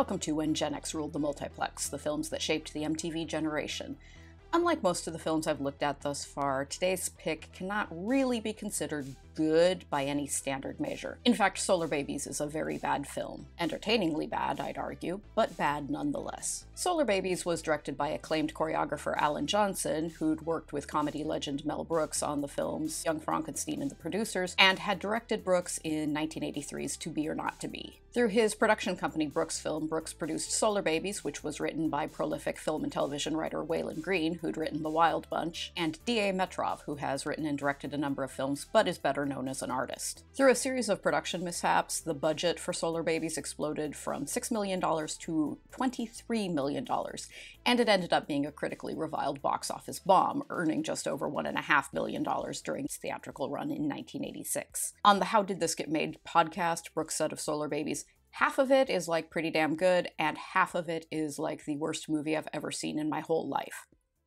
Welcome to When Gen X Ruled the Multiplex, the films that shaped the MTV generation. Unlike most of the films I've looked at thus far, today's pick cannot really be considered good by any standard measure. In fact, Solar Babies is a very bad film. Entertainingly bad, I'd argue, but bad nonetheless. Solar Babies was directed by acclaimed choreographer Alan Johnson, who'd worked with comedy legend Mel Brooks on the films Young Frankenstein and the Producers, and had directed Brooks in 1983's To Be or Not to Be. Through his production company Brooksfilm, Brooks produced Solar Babies, which was written by prolific film and television writer Waylon Green, who'd written The Wild Bunch, and D.A. Metrov, who has written and directed a number of films, but is better known as an artist. Through a series of production mishaps, the budget for Solar Babies exploded from $6 million to $23 million, and it ended up being a critically reviled box office bomb, earning just over $1.5 million during its theatrical run in 1986. On the How Did This Get Made podcast, Brooks said of Solar Babies, half of it is like pretty damn good, and half of it is like the worst movie I've ever seen in my whole life.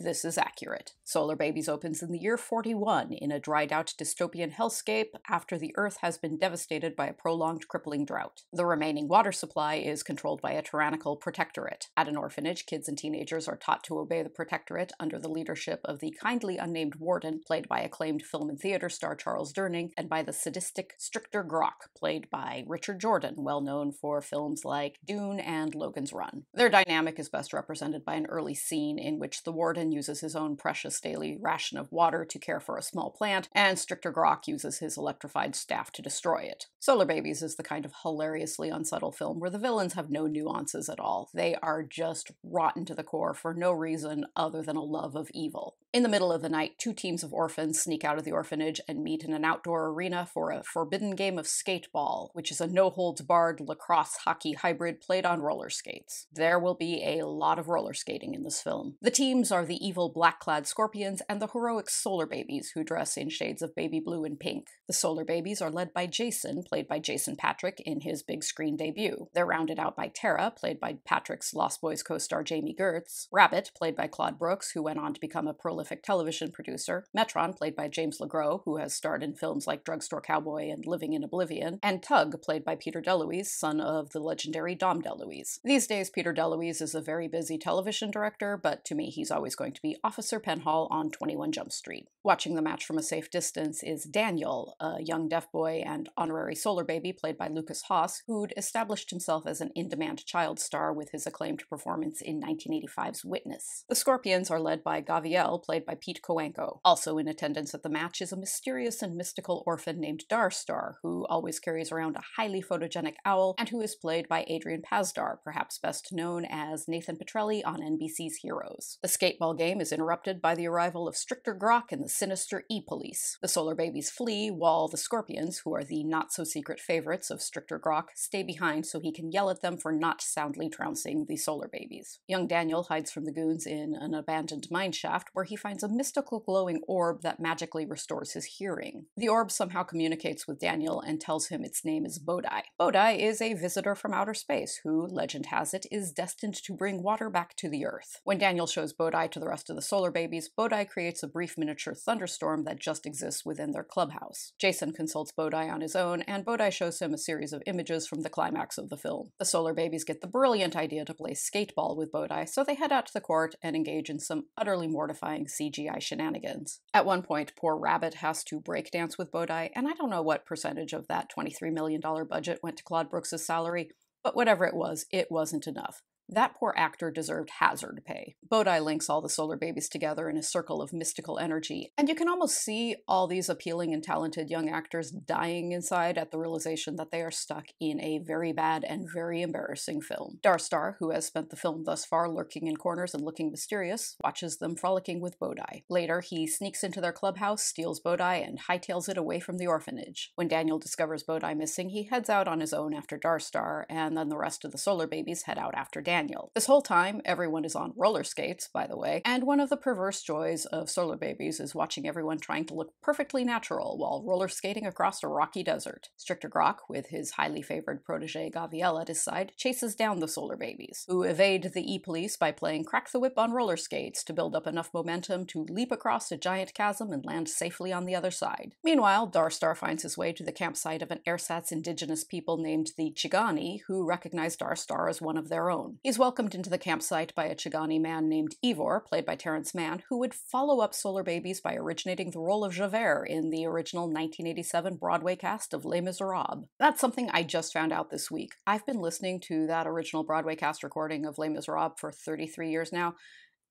This is accurate. Solar Babies opens in the year 41 in a dried-out dystopian hellscape after the Earth has been devastated by a prolonged crippling drought. The remaining water supply is controlled by a tyrannical protectorate. At an orphanage, kids and teenagers are taught to obey the protectorate under the leadership of the kindly unnamed warden, played by acclaimed film and theater star Charles Durning, and by the sadistic Strictor Grok, played by Richard Jordan, well known for films like Dune and Logan's Run. Their dynamic is best represented by an early scene in which the warden uses his own precious daily ration of water to care for a small plant, and Strictor Grok uses his electrified staff to destroy it. Solar Babies is the kind of hilariously unsubtle film where the villains have no nuances at all. They are just rotten to the core for no reason other than a love of evil. In the middle of the night, two teams of orphans sneak out of the orphanage and meet in an outdoor arena for a forbidden game of skateball, which is a no-holds-barred lacrosse hockey hybrid played on roller skates. There will be a lot of roller skating in this film. The teams are the evil black-clad scorpions and the heroic Solar Babies, who dress in shades of baby blue and pink. The Solar Babies are led by Jason, played by Jason Patric in his big screen debut. They're rounded out by Tara, played by Patric's Lost Boys co-star Jami Gertz, Rabbit, played by Claude Brooks, who went on to become a prolific television producer, Metron, played by James Le Gros, who has starred in films like Drugstore Cowboy and Living in Oblivion, and Tug, played by Peter DeLuise, son of the legendary Dom DeLuise. These days, Peter DeLuise is a very busy television director, but to me, he's always going to be Officer Penhall on 21 Jump Street. Watching the match from a safe distance is Daniel, a young deaf boy and honorary Solar Baby played by Lukas Haas, who'd established himself as an in-demand child star with his acclaimed performance in 1985's Witness. The Scorpions are led by Gaviel, played by Pete Koenko. Also in attendance at the match is a mysterious and mystical orphan named Darstar, who always carries around a highly photogenic owl and who is played by Adrian Pasdar, perhaps best known as Nathan Petrelli on NBC's Heroes. The skateball game is interrupted by the arrival of Strictor Grok and the sinister E-Police. The Solar Babies flee, while the Scorpions, who are the not-so-secret favorites of Strictor Grok, stay behind so he can yell at them for not soundly trouncing the Solar Babies. Young Daniel hides from the goons in an abandoned mineshaft, where he finds a mystical glowing orb that magically restores his hearing. The orb somehow communicates with Daniel and tells him its name is Bodai. Bodai is a visitor from outer space who, legend has it, is destined to bring water back to the Earth. When Daniel shows Bodai to the rest of the Solar Babies, Bodai creates a brief miniature thunderstorm that just exists within their clubhouse. Jason consults Bodai on his own, and Bodai shows him a series of images from the climax of the film. The Solar Babies get the brilliant idea to play skateball with Bodai, so they head out to the court and engage in some utterly mortifying CGI shenanigans. At one point, poor Rabbit has to breakdance with Bodai, and I don't know what percentage of that $23 million budget went to Claude Brooks' salary, but whatever it wasn't enough. That poor actor deserved hazard pay. Bodai links all the Solar Babies together in a circle of mystical energy, and you can almost see all these appealing and talented young actors dying inside at the realization that they are stuck in a very bad and very embarrassing film. Darstar, who has spent the film thus far lurking in corners and looking mysterious, watches them frolicking with Bodai. Later, he sneaks into their clubhouse, steals Bodai, and hightails it away from the orphanage. When Daniel discovers Bodai missing, he heads out on his own after Darstar, and then the rest of the Solar Babies head out after Daniel. Daniel. This whole time, everyone is on roller skates, by the way, and one of the perverse joys of Solar Babies is watching everyone trying to look perfectly natural while roller skating across a rocky desert. Strictor Grok, with his highly favored protege Gaviel at his side, chases down the Solar Babies, who evade the E-Police by playing Crack the Whip on roller skates to build up enough momentum to leap across a giant chasm and land safely on the other side. Meanwhile, Darstar finds his way to the campsite of an ersatz indigenous people named the Chigani, who recognize Darstar as one of their own. He's welcomed into the campsite by a Chigani man named Ivor, played by Terrence Mann, who would follow up Solar Babies by originating the role of Javert in the original 1987 Broadway cast of Les Miserables. That's something I just found out this week. I've been listening to that original Broadway cast recording of Les Miserables for 33 years now,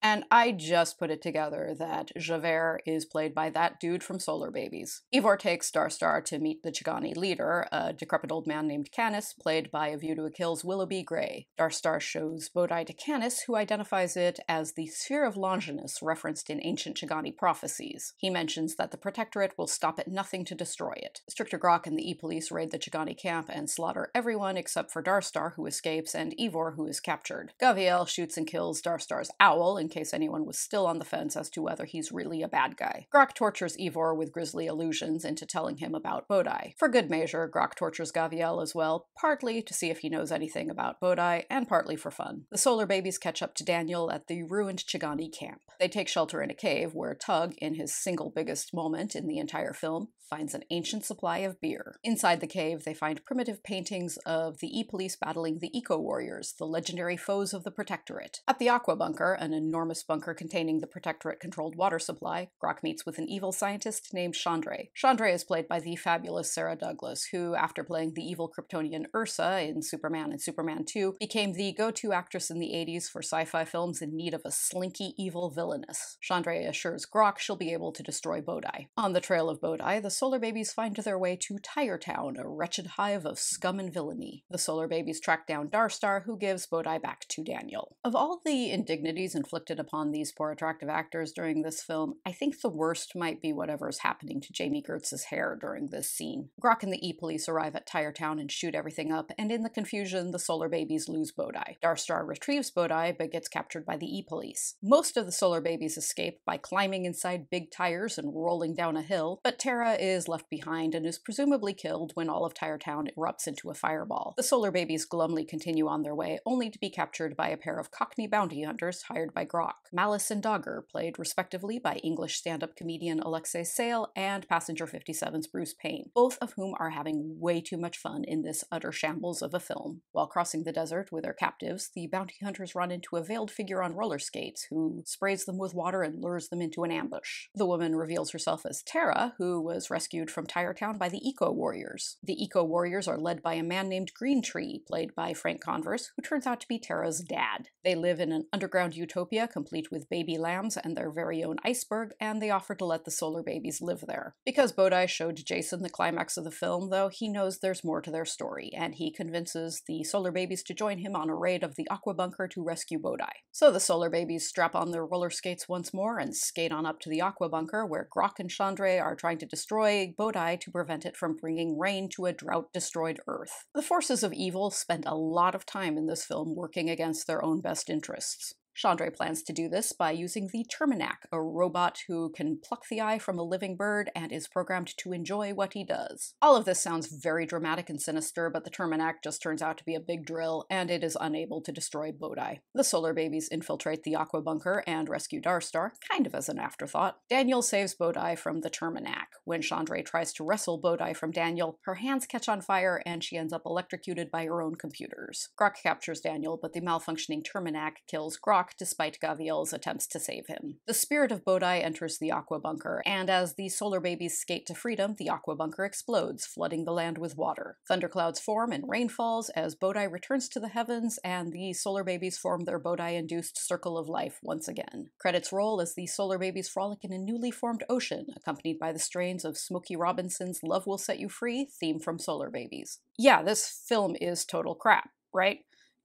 and I just put it together that Javert is played by that dude from Solar Babies. Ivor takes Darstar to meet the Chigani leader, a decrepit old man named Canis, played by A View to a Kill's Willoughby Gray. Darstar shows Bodai to Canis, who identifies it as the Sphere of Longinus referenced in ancient Chigani prophecies. He mentions that the Protectorate will stop at nothing to destroy it. Strictor Grok and the E-Police raid the Chigani camp and slaughter everyone except for Darstar, who escapes, and Ivor, who is captured. Gaviel shoots and kills Darstar's owl, in case anyone was still on the fence as to whether he's really a bad guy. Grok tortures Ivor with grisly allusions into telling him about Bodai. For good measure, Grok tortures Gaviel as well, partly to see if he knows anything about Bodai, and partly for fun. The Solar Babies catch up to Daniel at the ruined Chigani camp. They take shelter in a cave where Tug, in his single biggest moment in the entire film, finds an ancient supply of beer. Inside the cave, they find primitive paintings of the E-Police battling the Eco-Warriors, the legendary foes of the Protectorate. At the Aqua Bunker, an enormous bunker containing the Protectorate-controlled water supply, Grok meets with an evil scientist named Chandray. Chandray is played by the fabulous Sarah Douglas, who, after playing the evil Kryptonian Ursa in Superman and Superman 2, became the go-to actress in the 80s for sci-fi films in need of a slinky, evil villainess. Chandray assures Grok she'll be able to destroy Bodai. On the trail of Bodai, the Solar Babies find their way to Tire Town, a wretched hive of scum and villainy. The Solar Babies track down Darstar, who gives Bodai back to Daniel. Of all the indignities inflicted upon these poor attractive actors during this film, I think the worst might be whatever's happening to Jami Gertz's hair during this scene. Grok and the E-Police arrive at Tire Town and shoot everything up, and in the confusion, the Solar Babies lose Bodai. Darstar retrieves Bodai, but gets captured by the E-Police. Most of the Solar Babies escape by climbing inside big tires and rolling down a hill, but Terra is left behind and is presumably killed when all of Tire Town erupts into a fireball. The Solar Babies glumly continue on their way, only to be captured by a pair of Cockney bounty hunters hired by Grok. Malice and Dogger, played respectively by English stand-up comedian Alexei Sale and Passenger 57's Bruce Payne, both of whom are having way too much fun in this utter shambles of a film. While crossing the desert with their captives, the bounty hunters run into a veiled figure on roller skates who sprays them with water and lures them into an ambush. The woman reveals herself as Terra, who was rescued from Tire Town by the Eco-Warriors. The Eco-Warriors are led by a man named Greentree, played by Frank Converse, who turns out to be Terra's dad. They live in an underground utopia complete with baby lambs and their very own iceberg, and they offer to let the Solar Babies live there. Because Bodai showed Jason the climax of the film, though, he knows there's more to their story, and he convinces the Solar Babies to join him on a raid of the Aqua Bunker to rescue Bodai. So the Solar Babies strap on their roller skates once more and skate on up to the Aqua Bunker, where Grok and Chandray are trying to destroy Bodai to prevent it from bringing rain to a drought-destroyed Earth. The forces of evil spend a lot of time in this film working against their own best interests. Chandray plans to do this by using the Terminac, a robot who can pluck the eye from a living bird and is programmed to enjoy what he does. All of this sounds very dramatic and sinister, but the Terminac just turns out to be a big drill, and it is unable to destroy Bodai. The Solar Babies infiltrate the Aqua Bunker and rescue Darstar, kind of as an afterthought. Daniel saves Bodai from the Terminac. When Chandray tries to wrestle Bodai from Daniel, her hands catch on fire and she ends up electrocuted by her own computers. Grok captures Daniel, but the malfunctioning Terminac kills Grok, despite Gaviel's attempts to save him. The spirit of Bodai enters the Aqua Bunker, and as the Solar Babies skate to freedom, the Aqua Bunker explodes, flooding the land with water. Thunderclouds form and rain falls as Bodai returns to the heavens, and the Solar Babies form their Bodai-induced circle of life once again. Credits roll as the Solar Babies frolic in a newly formed ocean, accompanied by the strains of Smokey Robinson's Love Will Set You Free theme from Solar Babies. Yeah, this film is total crap, right?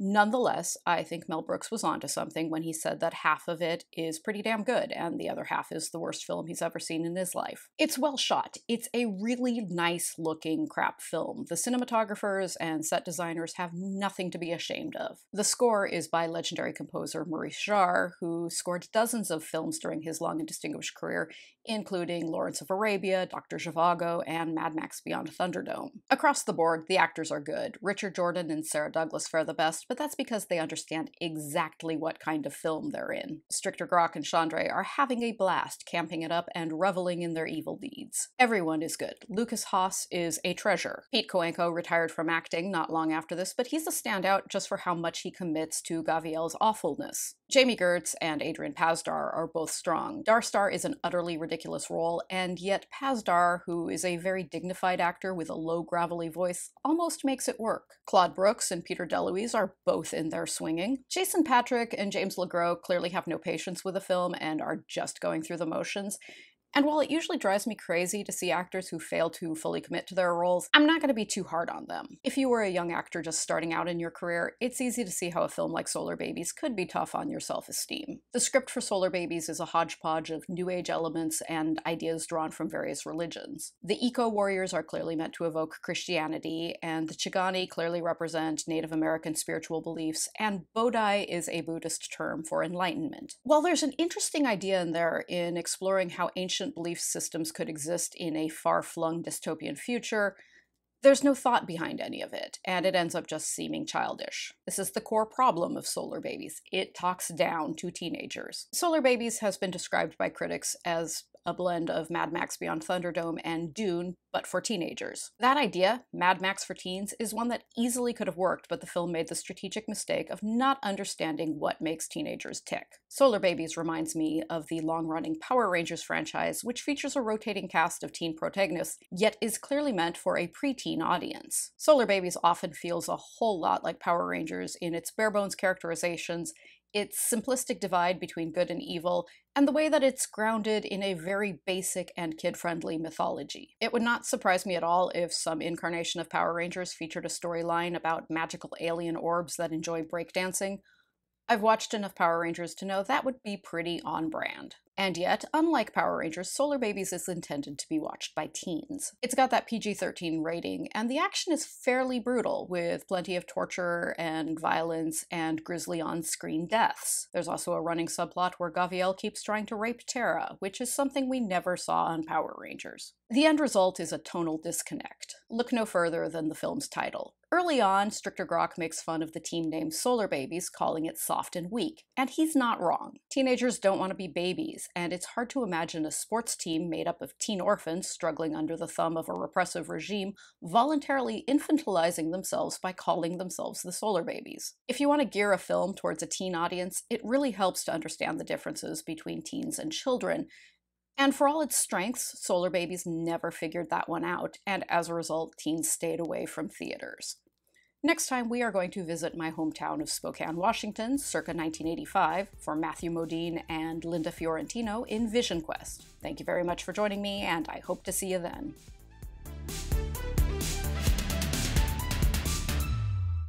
Nonetheless, I think Mel Brooks was onto something when he said that half of it is pretty damn good and the other half is the worst film he's ever seen in his life. It's well shot. It's a really nice looking crap film. The cinematographers and set designers have nothing to be ashamed of. The score is by legendary composer Maurice Jarre, who scored dozens of films during his long and distinguished career, including Lawrence of Arabia, Dr. Zhivago, and Mad Max Beyond Thunderdome. Across the board, the actors are good. Richard Jordan and Sarah Douglas fare the best, but that's because they understand exactly what kind of film they're in. Strictor Grok and Chandray are having a blast, camping it up and reveling in their evil deeds. Everyone is good. Lukas Haas is a treasure. Pete Koenko retired from acting not long after this, but he's a standout just for how much he commits to Gaviel's awfulness. Jami Gertz and Adrian Pasdar are both strong. Darstar is an utterly ridiculous role, and yet Pasdar, who is a very dignified actor with a low gravelly voice, almost makes it work. Claude Brooks and Peter DeLuise are both in their swinging. Jason Patric and James Le Gros clearly have no patience with the film and are just going through the motions. And while it usually drives me crazy to see actors who fail to fully commit to their roles, I'm not going to be too hard on them. If you were a young actor just starting out in your career, it's easy to see how a film like Solar Babies could be tough on your self-esteem. The script for Solar Babies is a hodgepodge of New Age elements and ideas drawn from various religions. The Eco-Warriors are clearly meant to evoke Christianity, and the Chigani clearly represent Native American spiritual beliefs, and Bodai is a Buddhist term for enlightenment. While there's an interesting idea in there in exploring how ancient belief systems could exist in a far-flung dystopian future, there's no thought behind any of it, and it ends up just seeming childish. This is the core problem of Solar Babies. It talks down to teenagers. Solar Babies has been described by critics as a blend of Mad Max Beyond Thunderdome and Dune, but for teenagers. That idea, Mad Max for teens, is one that easily could have worked, but the film made the strategic mistake of not understanding what makes teenagers tick. Solar Babies reminds me of the long-running Power Rangers franchise, which features a rotating cast of teen protagonists, yet is clearly meant for a preteen audience. Solar Babies often feels a whole lot like Power Rangers in its bare-bones characterizations, its simplistic divide between good and evil, and the way that it's grounded in a very basic and kid-friendly mythology. It would not surprise me at all if some incarnation of Power Rangers featured a storyline about magical alien orbs that enjoy breakdancing. I've watched enough Power Rangers to know that would be pretty on-brand. And yet, unlike Power Rangers, Solar Babies is intended to be watched by teens. It's got that PG-13 rating, and the action is fairly brutal, with plenty of torture and violence and grisly on-screen deaths. There's also a running subplot where Gaviel keeps trying to rape Terra, which is something we never saw on Power Rangers. The end result is a tonal disconnect. Look no further than the film's title. Early on, Strictor Grok makes fun of the team name Solar Babies, calling it soft and weak, and he's not wrong. Teenagers don't want to be babies, and it's hard to imagine a sports team made up of teen orphans struggling under the thumb of a repressive regime voluntarily infantilizing themselves by calling themselves the Solar Babies. If you want to gear a film towards a teen audience, it really helps to understand the differences between teens and children. And for all its strengths, Solar Babies never figured that one out, and as a result, teens stayed away from theaters. Next time, we are going to visit my hometown of Spokane, Washington, circa 1985, for Matthew Modine and Linda Fiorentino in Vision Quest. Thank you very much for joining me, and I hope to see you then.